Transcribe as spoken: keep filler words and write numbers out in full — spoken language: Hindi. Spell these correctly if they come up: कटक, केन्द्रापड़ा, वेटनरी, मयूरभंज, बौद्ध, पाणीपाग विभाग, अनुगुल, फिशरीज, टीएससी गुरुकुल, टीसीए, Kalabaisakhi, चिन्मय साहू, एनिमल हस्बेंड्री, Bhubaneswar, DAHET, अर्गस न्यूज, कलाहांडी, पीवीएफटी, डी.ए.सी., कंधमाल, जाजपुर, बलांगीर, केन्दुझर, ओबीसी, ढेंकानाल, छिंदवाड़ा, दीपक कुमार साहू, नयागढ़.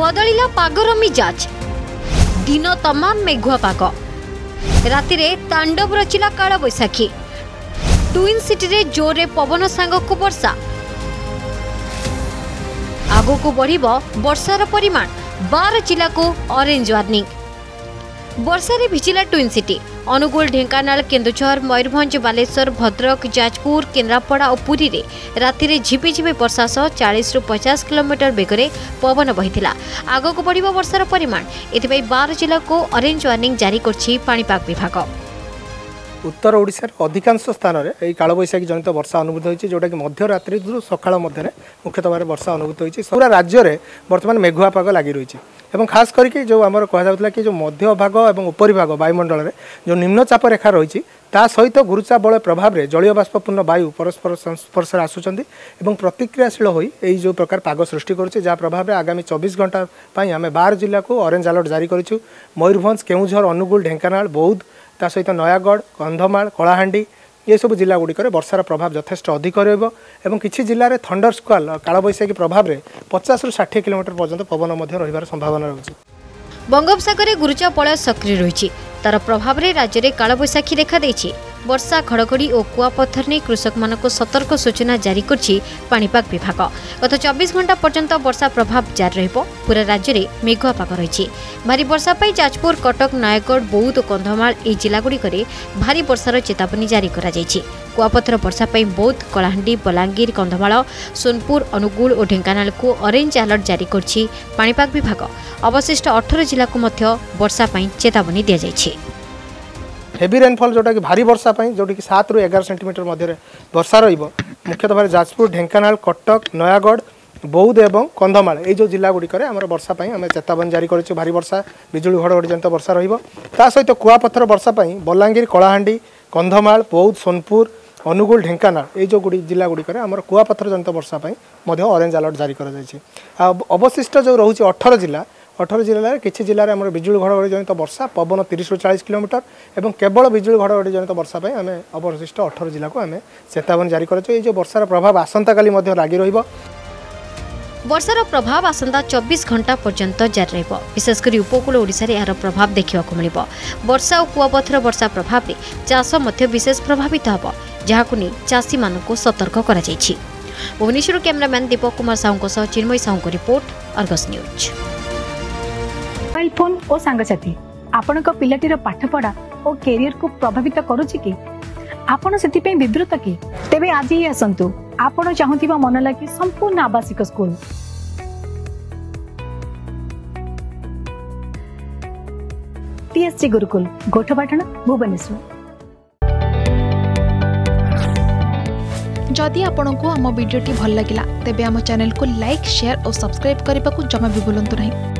बदलिला पागर मिजाज। दिन तमाम मेघुआ पाग, रातिरे तांडव रचिला कालबैशाखी। ट्विन सिटी जोरे पवन सांगकु वर्षा, आगकु बढ़िबो वर्षार परिमाण। बार जिला को ऑरेंज वार्निंग। वर्षारे भिजिला ट्विन सिटी। अनुगुल, ढेंकानाल, केन्दुझर, मयूरभंज, बालेश्वर, भद्रक, जाजपुर, केन्द्रापड़ा और पुरी रे रातिरे झिपिझिपि वर्षा सह चालीस रु पचास किलोमीटर बेगरे पवन बहिथिला। आगकु बढ़िबो वर्षार परिमाण। एथिपई बार जिला को ऑरेंज वार्निंग जारी करछि पाणीपाग विभाग। उत्तर ओडिशा अधिकांश स्थान में यही कालबैशाखी जनित वर्षा अनुभूत होती है, जोटा कि मध्य रात्रि सकाल मध्य मुख्यतः भाव वर्षा अनुभूत होती। पूरा राज्य में बर्तमान मेघुआ पाग लगी रही है। एवं खास करके जो आम कहला कि जो मध्य भाग और ऊपरी भाग वायुमंडल में जो निम्न चाप रेखा रही ता सहित गुरुचा बल प्रभाव में जलीय बाष्पूर्ण वायु परस्पर संस्पर्श आसुँच और प्रतिक्रियाशील होई जो प्रकार पाग सृष्टि करुचे, जहाँ प्रभाव में आगामी चौबीस घंटा आम बार जिला को ऑरेंज अलर्ट जारी करूँ। मयूरभंज, केन्दुझर, अनुगुल, ढेंकानाल, बौद्ध ता सहित नयागढ़, कंधमाल, कलाहांडी ये सब जिला गुड़िकर वर्षार प्रभाव यथेष्ट अधिक रहिबो। किछि जिले थंडर स्क्वाल कालबैशाखी प्रभाव में पचास रु साठ किलोमीटर पर्यंत पवन मध्य रहिबार संभावना रहउछि। बंगोपसागर गुरुचा पलय सक्रिय रहिछि। तार प्रभाव में राज्य में कालबैशाखी देखा देछि। वर्षा, घड़घड़ी और कुआपथर ने कृषक मानक सतर्क सूचना जारी करछि पाणीपाग विभाग। गत चौबीस घंटा पर्यंत वर्षा प्रभाव जारी रहिबो। पूरा राज्य में मेघुआ पाग रहिछि। भारी वर्षा पाई जाजपुर, कटक, नयगढ़, बौद्ध और कंधमाल ए जिलागुड़िक भारी वर्षार चेतावनी जारी करा जायछि। कुआपथर वर्षा पाई बौद्ध, कलाहांडी, बलांगीर, कंधमाल, सोनपुर, अनुगुल और ढेंकानाल को ऑरेंज अलर्ट जारी करछि पाणीपाग विभाग। अवशिष्ट अठारह जिला को मध्य वर्षा पाई चेतावनी दिया जायछि। हेवी रेनफॉल जोटा कि भारी वर्षा पाई जोटा कि सात रु एगार सेंटीमीटर मध्य वर्षा रहिबो। मुख्यतः भाव जाजपुर, ढेंकानाल, कटक, नयागढ़, बौद्ध एवं कंधमाल ए जो जिला गुड़ी करे हमर वर्षा पाई हमें चेतावनी जारी करिछु। भारी वर्षा, बिजुली घड़घड़ी जनित वर्षा रहिबो। ता सहित कुआपथर वर्षा पाई बलांगीर, कलाहांडी, कंधमाल, बौद्ध, सोनपुर, अनुगुल, ढेंकानाल ए जो गुड़ी जिला गुड़ी करे हमर कुआपथर जनित वर्षा पाई मध्य ऑरेंज अलर्ट जारी करा जायछि। अवशिष्ट जो रहुछि अठारह जिला अठारह जिले किसी जिले में आम बिजुली घड़घड़ी जनित वर्षा पवन तीस रु चालीस किलोमीटर और केवल बिजुली घड़घड़ी जनित वर्षा पर आम अवशिष्ट अठारह जिला को आम चेतावनी जारी करो। वर्षार प्रभाव आसंता काली लगी रहिबो। वर्षार प्रभाव आसंता चौबीस घंटा पर्यंत जारी रहिबो। विशेषकर उपकूल ओडिशा रे यार प्रभाव देखा मिलिबो। वर्षा और कुआपथर वर्षा प्रभाव में चाष मध्य विशेष प्रभावित होबो, जहाको नै चाषी मानकु सतर्क करा जायछि। भुवनेश्वर कैमरामैन दीपक कुमार साहू सह चिन्मय साहू report, अर्गस न्यूज। Mobile phone और सांगसाथी आपण पिलाटीर पाठपढ़ा और कैरियर को प्रभावित करुच कि आपण से विव्रत कि तेबे आज ही आसतु आपण चाहूथिबा मन लगी संपूर्ण आवासिक स्कूल। टीएससी गुरुकुल, गोठपाटण, भुवनेश्वर। जदि आपंक आम भिडी भल लगा तेब आम चैनल को लाइक, शेयर और सब्सक्राइब करने को जमा भी भूलु ना।